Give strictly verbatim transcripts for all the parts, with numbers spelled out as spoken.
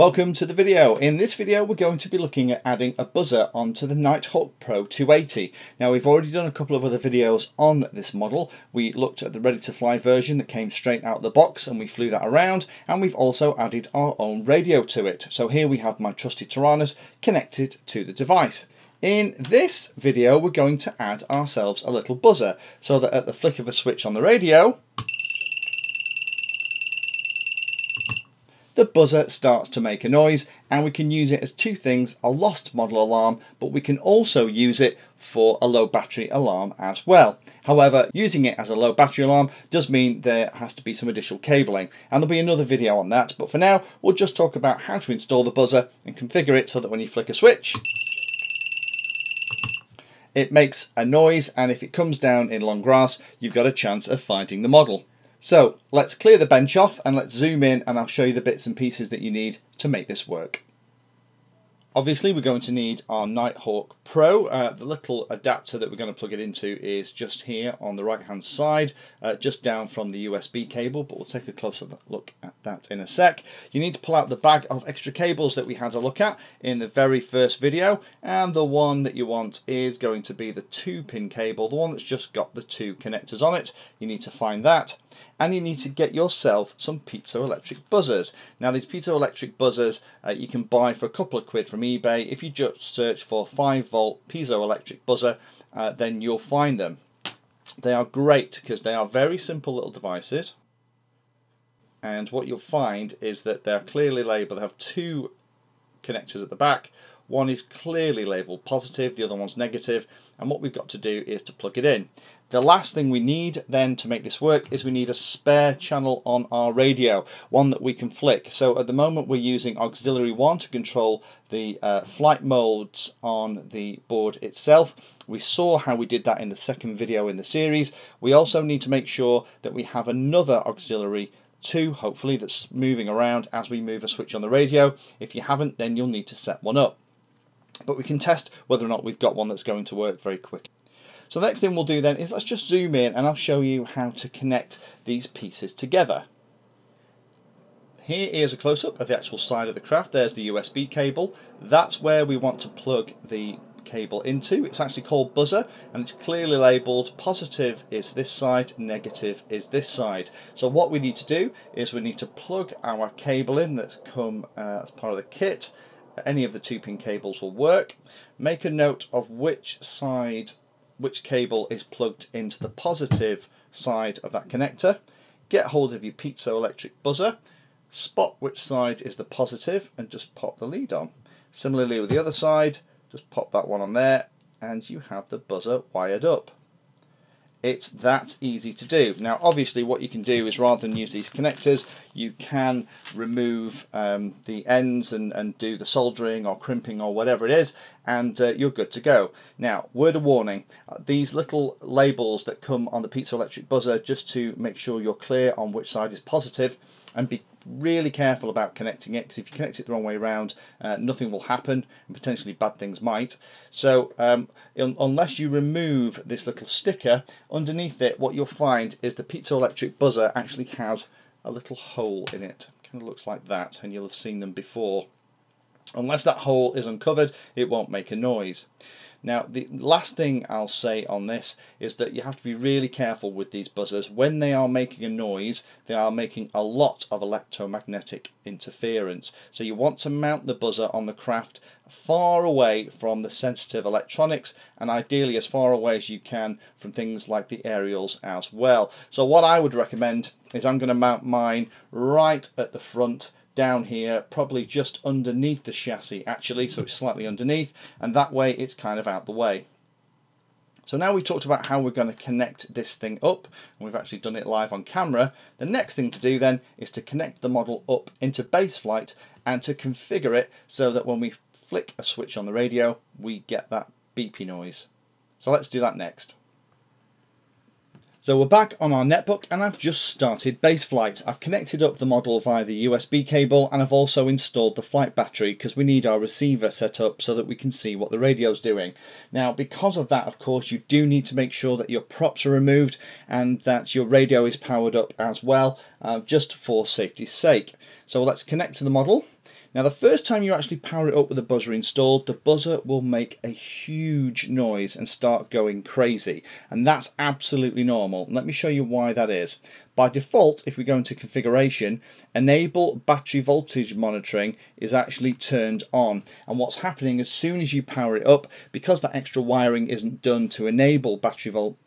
Welcome to the video. In this video we're going to be looking at adding a buzzer onto the Nighthawk Pro two eighty. Now we've already done a couple of other videos on this model. We looked at the ready to fly version that came straight out of the box and we flew that around, and we've also added our own radio to it. So here we have my trusty Taranis connected to the device. In this video we're going to add ourselves a little buzzer so that at the flick of a switch on the radio the buzzer starts to make a noise, and we can use it as two things, a lost model alarm, but we can also use it for a low battery alarm as well. However, using it as a low battery alarm does mean there has to be some additional cabling, and there'll be another video on that, but for now we'll just talk about how to install the buzzer and configure it so that when you flick a switch it makes a noise, and if it comes down in long grass you've got a chance of finding the model. So let's clear the bench off and let's zoom in, and I'll show you the bits and pieces that you need to make this work. Obviously we're going to need our Nighthawk Pro. Uh, the little adapter that we're going to plug it into is just here on the right hand side, uh, just down from the U S B cable, but we'll take a closer look at that in a sec. You need to pull out the bag of extra cables that we had a look at in the very first video, and the one that you want is going to be the two pin cable, the one that's just got the two connectors on it. You need to find that, and you need to get yourself some piezoelectric buzzers. Now these piezoelectric buzzers uh, you can buy for a couple of quid from eBay. If you just search for five volt piezoelectric buzzer, uh, then you'll find them. They are great because they are very simple little devices, and what you'll find is that they're clearly labelled. They have two connectors at the back. One is clearly labelled positive, the other one's negative, and what we've got to do is to plug it in. The last thing we need then to make this work is we need a spare channel on our radio, one that we can flick. So at the moment we're using auxiliary one to control the uh, flight modes on the board itself. We saw how we did that in the second video in the series. We also need to make sure that we have another auxiliary two, hopefully, that's moving around as we move a switch on the radio. If you haven't, then you'll need to set one up. But we can test whether or not we've got one that's going to work very quickly. So the next thing we'll do then is let's just zoom in and I'll show you how to connect these pieces together. Here is a close-up of the actual side of the craft. There's the U S B cable. That's where we want to plug the cable into. It's actually called buzzer, and it's clearly labelled positive is this side, negative is this side. So what we need to do is we need to plug our cable in that's come uh, as part of the kit. Any of the two pin cables will work. Make a note of which side which cable is plugged into the positive side of that connector. Get hold of your piezoelectric buzzer, spot which side is the positive, and just pop the lead on. Similarly with the other side, just pop that one on there, and you have the buzzer wired up. It's that easy to do. Now obviously what you can do is, rather than use these connectors, you can remove um, the ends and, and do the soldering or crimping or whatever it is, and uh, you're good to go. Now, word of warning, uh, these little labels that come on the piezoelectric buzzer, just to make sure you're clear on which side is positive, and be really careful about connecting it, because if you connect it the wrong way around, uh, nothing will happen and potentially bad things might. So um, un unless you remove this little sticker underneath it, what you'll find is the piezoelectric buzzer actually has a little hole in it. Kind of looks like that, and you'll have seen them before. Unless that hole is uncovered, it won't make a noise. Now the last thing I'll say on this is that you have to be really careful with these buzzers. When they are making a noise, they are making a lot of electromagnetic interference. So you want to mount the buzzer on the craft far away from the sensitive electronics, and ideally as far away as you can from things like the aerials as well. So what I would recommend is, I'm going to mount mine right at the front, down here, probably just underneath the chassis actually, so it's slightly underneath, and that way it's kind of out the way. So now we talked about how we're going to connect this thing up, and we've actually done it live on camera. The next thing to do then is to connect the model up into Baseflight and to configure it so that when we flick a switch on the radio we get that beepy noise. So let's do that next. So we're back on our netbook, and I've just started Baseflight. I've connected up the model via the U S B cable, and I've also installed the flight battery because we need our receiver set up so that we can see what the radio's doing. Now because of that, of course, you do need to make sure that your props are removed and that your radio is powered up as well, uh, just for safety's sake. So let's connect to the model. Now the first time you actually power it up with a buzzer installed, the buzzer will make a huge noise and start going crazy, and that's absolutely normal. Let me show you why that is. By default, if we go into configuration, enable battery voltage monitoring is actually turned on, and what's happening as soon as you power it up, because that extra wiring isn't done to enable battery voltage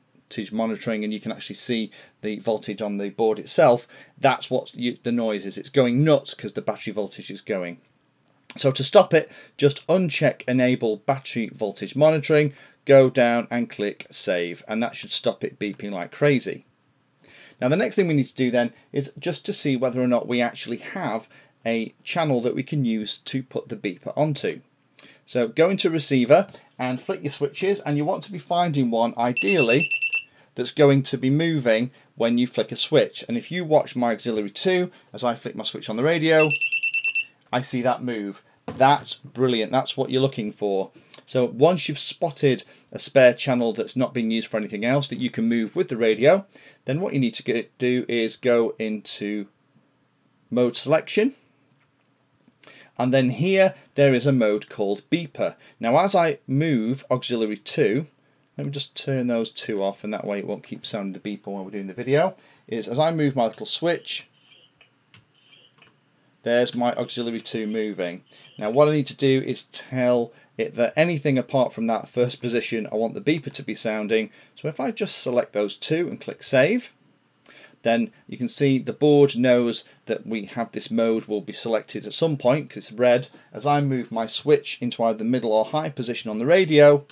monitoring, and you can actually see the voltage on the board itself, that's what the noise is. It's going nuts because the battery voltage is going. So to stop it, just uncheck enable battery voltage monitoring, go down and click save, and that should stop it beeping like crazy. Now the next thing we need to do then is just to see whether or not we actually have a channel that we can use to put the beeper onto. So go into receiver and flick your switches, and you want to be finding one ideally that's going to be moving when you flick a switch. And if you watch my auxiliary two, as I flick my switch on the radio, I see that move. That's brilliant, that's what you're looking for. So once you've spotted a spare channel that's not being used for anything else that you can move with the radio, then what you need to get, do is go into mode selection. And then here, there is a mode called beeper. Now as I move auxiliary two, let me just turn those two off, and that way it won't keep sounding the beeper while we're doing the video. Is as I move my little switch, there's my auxiliary two moving. Now what I need to do is tell it that anything apart from that first position, I want the beeper to be sounding. So if I just select those two and click save, then you can see the board knows that we have this mode will be selected at some point because it's red. As I move my switch into either the middle or high position on the radio,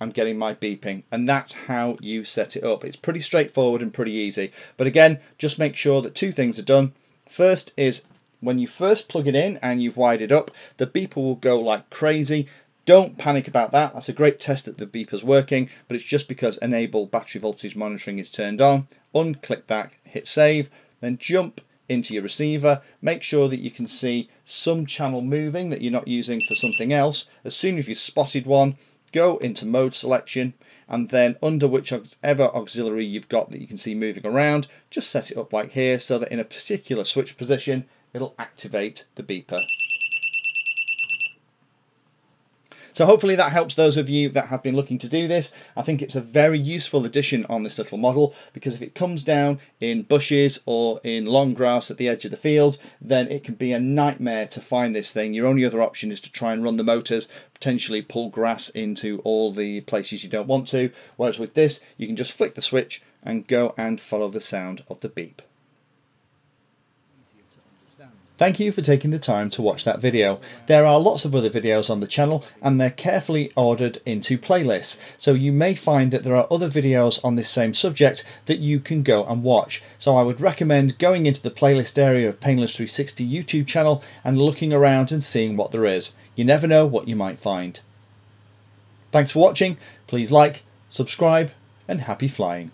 I'm getting my beeping, and that's how you set it up. It's pretty straightforward and pretty easy, but again, just make sure that two things are done. First is when you first plug it in and you've wired it up, the beeper will go like crazy. Don't panic about that. That's a great test that the beeper's working, but it's just because enable battery voltage monitoring is turned on. Unclick that, hit save, then jump into your receiver. Make sure that you can see some channel moving that you're not using for something else. As soon as you've spotted one, go into mode selection, and then under whichever auxiliary you've got that you can see moving around, just set it up like here so that in a particular switch position, it'll activate the beeper. So hopefully that helps those of you that have been looking to do this. I think it's a very useful addition on this little model, because if it comes down in bushes or in long grass at the edge of the field, then it can be a nightmare to find this thing. Your only other option is to try and run the motors, potentially pull grass into all the places you don't want to. Whereas with this, you can just flick the switch and go and follow the sound of the beep. Thank you for taking the time to watch that video. There are lots of other videos on the channel, and they're carefully ordered into playlists, so you may find that there are other videos on this same subject that you can go and watch. So I would recommend going into the playlist area of Painless three sixty YouTube channel and looking around and seeing what there is. You never know what you might find. Thanks for watching, please like, subscribe, and happy flying.